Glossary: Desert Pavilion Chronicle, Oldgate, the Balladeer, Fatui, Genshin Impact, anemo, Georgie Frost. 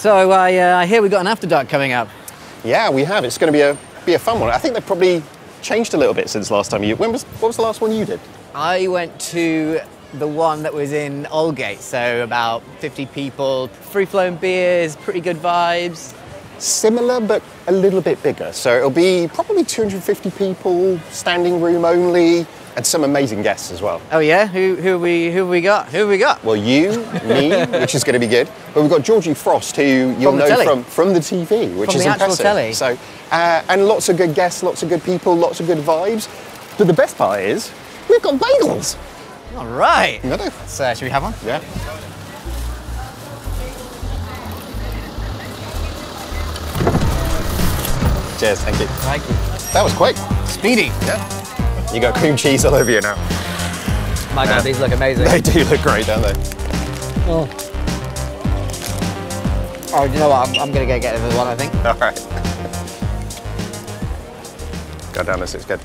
So I hear we've got an After Dark coming up. Yeah, we have. It's going to be a fun one. I think they've probably changed a little bit since last time you... What was the last one you did? I went to the one that was in Oldgate, so about 50 people, free-flowing beers, pretty good vibes. Similar, but a little bit bigger. So it'll be probably 250 people, standing room only, and some amazing guests as well. Oh yeah? Who have we got? Well, you, me, which is going to be good. But we've got Georgie Frost, who you'll know from the TV, which is impressive. From the actual telly. So, and lots of good guests, lots of good people, lots of good vibes. But the best part is, we've got bagels. All right. Should we have one? Yeah. Cheers, thank you. Thank you. That was quick. Speedy. Yeah. You got cream cheese all over you now. My God, these look amazing. They do look great, don't they? Oh, you know what? I'm going to go get another one, I think. All right. God damn, this is good.